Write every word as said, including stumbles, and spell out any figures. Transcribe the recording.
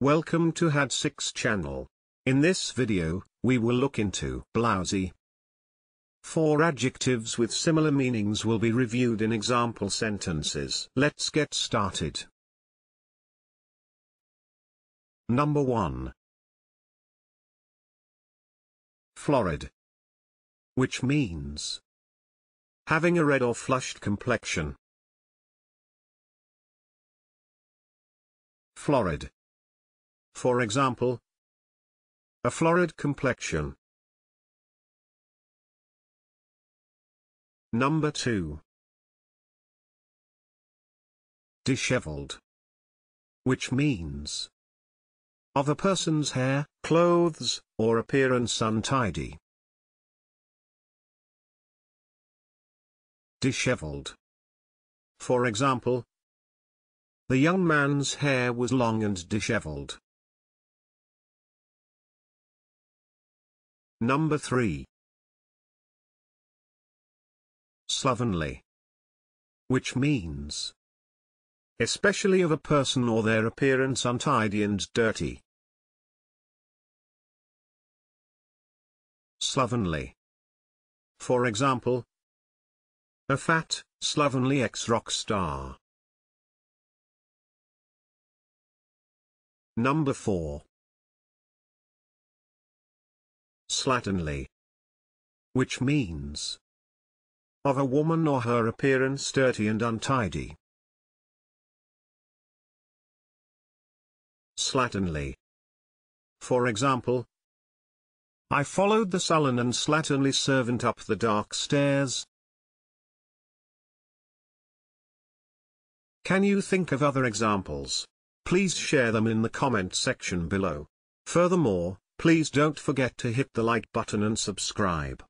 Welcome to Had Six channel. In this video, we will look into blousy. Four adjectives with similar meanings will be reviewed in example sentences. Let's get started. Number one. Florid. Which means having a red or flushed complexion. Florid. For example, a florid complexion. Number two. Disheveled. Which means of a person's hair, clothes, or appearance untidy. Disheveled. For example, the young man's hair was long and disheveled. Number three. Slovenly. Which means especially of a person or their appearance untidy and dirty. Slovenly. For example, a fat, slovenly ex-rock star. Number four. Slatternly. Which means of a woman or her appearance dirty and untidy. Slatternly. For example, I followed the sullen and slatternly servant up the dark stairs. Can you think of other examples? Please share them in the comment section below. Furthermore, please don't forget to hit the like button and subscribe.